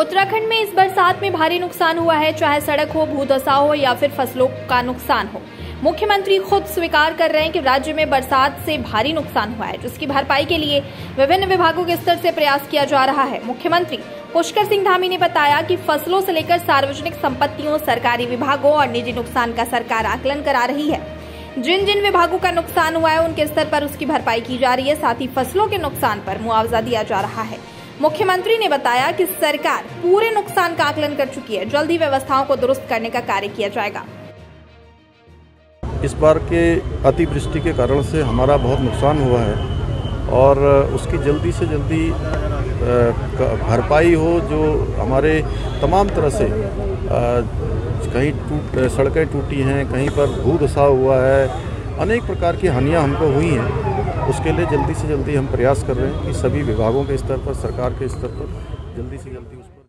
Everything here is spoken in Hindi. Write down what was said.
उत्तराखंड में इस बरसात में भारी नुकसान हुआ है, चाहे सड़क हो, भूदशा हो या फिर फसलों का नुकसान हो। मुख्यमंत्री खुद स्वीकार कर रहे हैं कि राज्य में बरसात से भारी नुकसान हुआ है, जिसकी भरपाई के लिए विभिन्न विभागों के स्तर से प्रयास किया जा रहा है। मुख्यमंत्री पुष्कर सिंह धामी ने बताया कि फसलों से लेकर सार्वजनिक संपत्तियों, सरकारी विभागों और निजी नुकसान का सरकार आकलन करा रही है। जिन जिन विभागों का नुकसान हुआ है उनके स्तर पर उसकी भरपाई की जा रही है, साथ ही फसलों के नुकसान पर मुआवजा दिया जा रहा है। मुख्यमंत्री ने बताया कि सरकार पूरे नुकसान का आकलन कर चुकी है, जल्द ही व्यवस्थाओं को दुरुस्त करने का कार्य किया जाएगा। इस बार के अतिवृष्टि के कारण से हमारा बहुत नुकसान हुआ है और उसकी जल्दी से जल्दी भरपाई हो, जो हमारे तमाम तरह से कहीं सड़कें टूटी हैं, कहीं पर भूदशा हुआ है, अनेक प्रकार की हानियां हमको हुई हैं, उसके लिए जल्दी से जल्दी हम प्रयास कर रहे हैं कि सभी विभागों के स्तर पर, सरकार के स्तर पर जल्दी से जल्दी